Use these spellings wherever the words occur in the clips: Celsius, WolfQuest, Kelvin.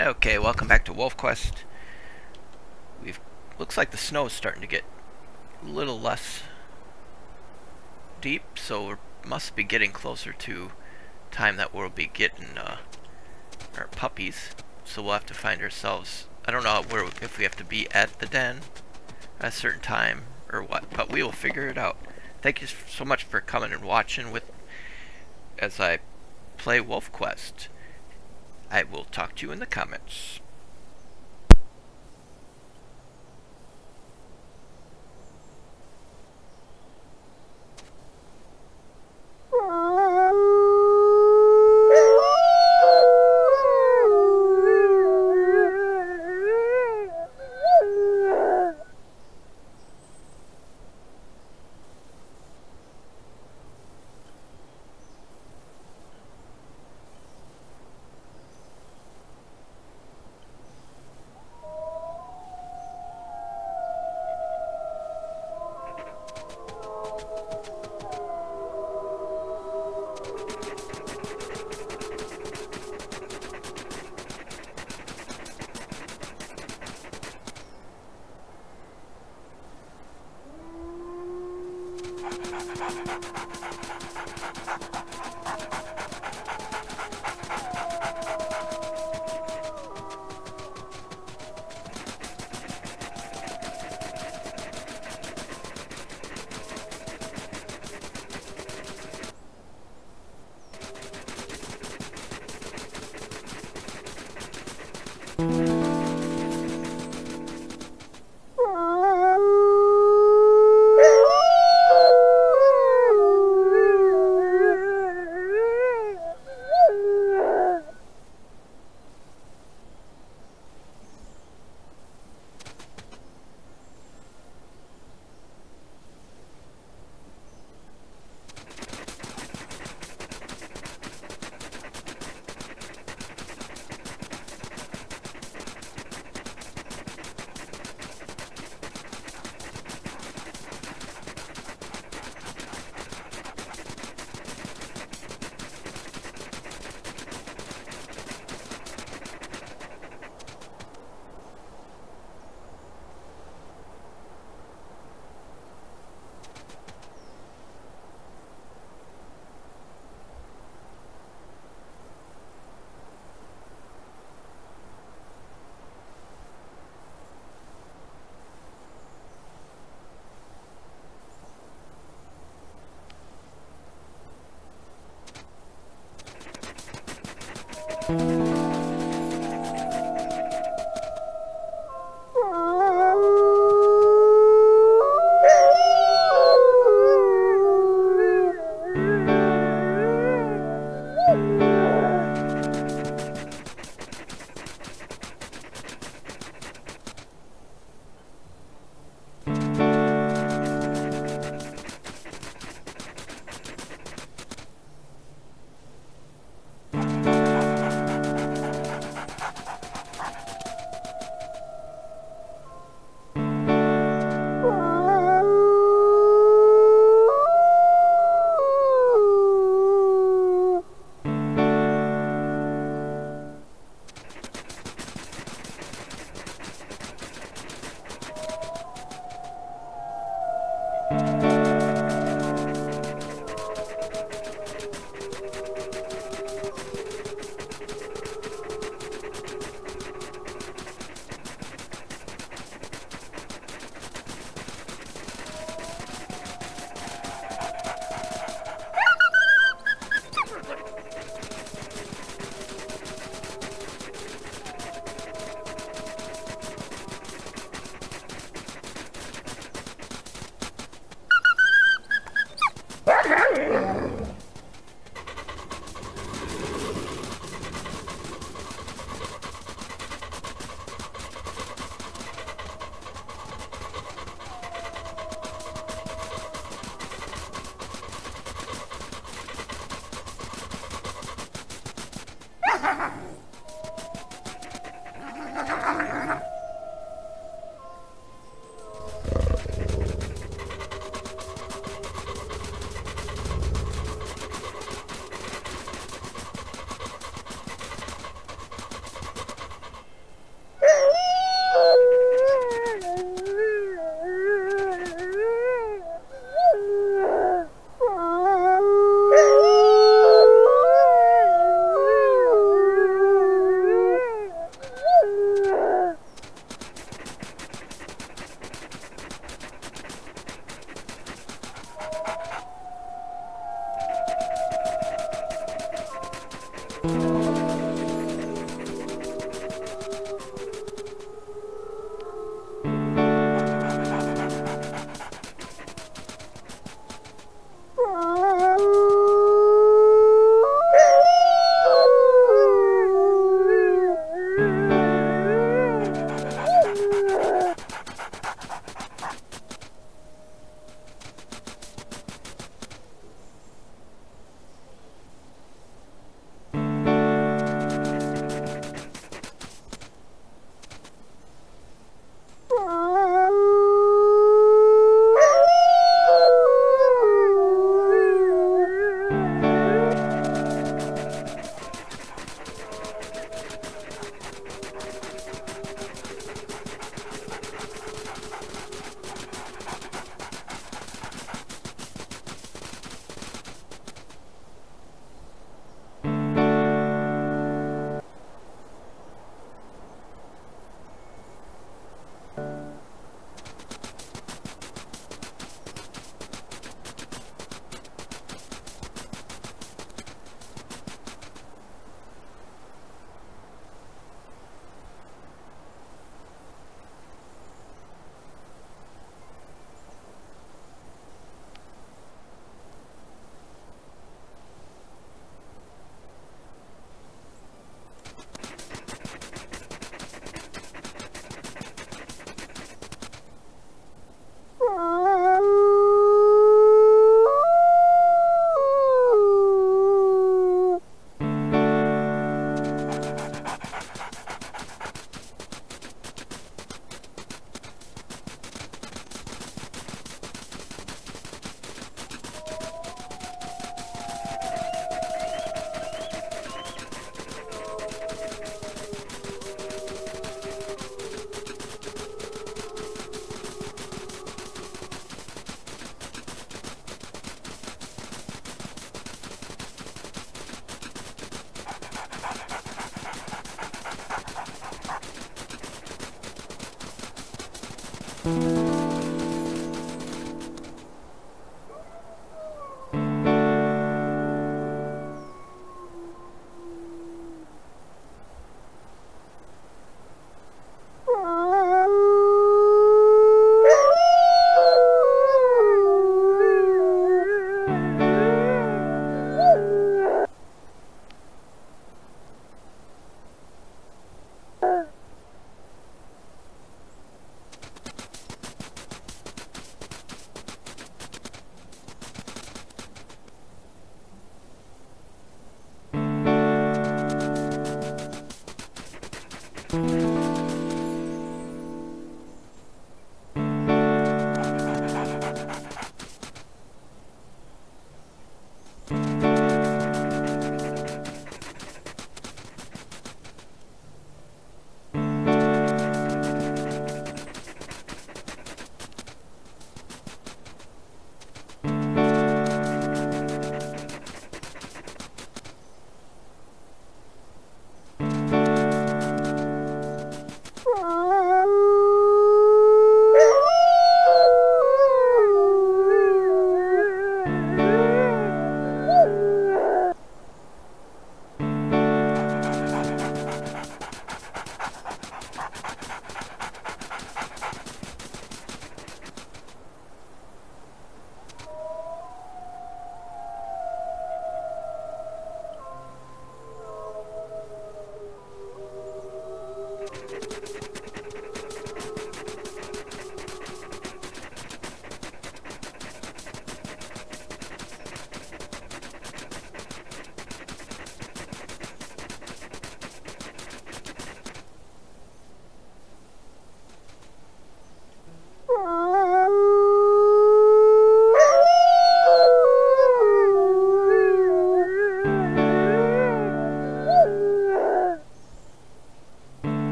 Okay, welcome back to WolfQuest. Looks like the snow is starting to get a little less deep, so we must be getting closer to time that we'll be getting our puppies. So we'll have to find ourselves. I don't know where, if we have to be at the den at a certain time or what, but we will figure it out. Thank you so much for coming and watching with as I play WolfQuest. I will talk to you in the comments.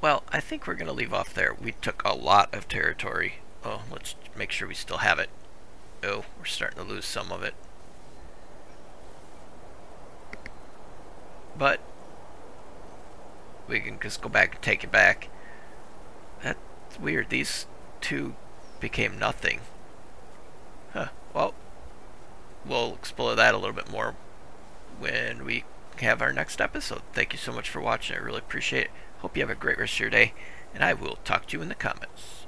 Well, I think we're going to leave off there. We took a lot of territory. Oh, let's make sure we still have it. Oh, we're starting to lose some of it. But we can just go back and take it back. That's weird. These two became nothing. Huh. Well, we'll explore that a little bit more when we have our next episode. Thank you so much for watching. I really appreciate it. Hope you have a great rest of your day, and I will talk to you in the comments.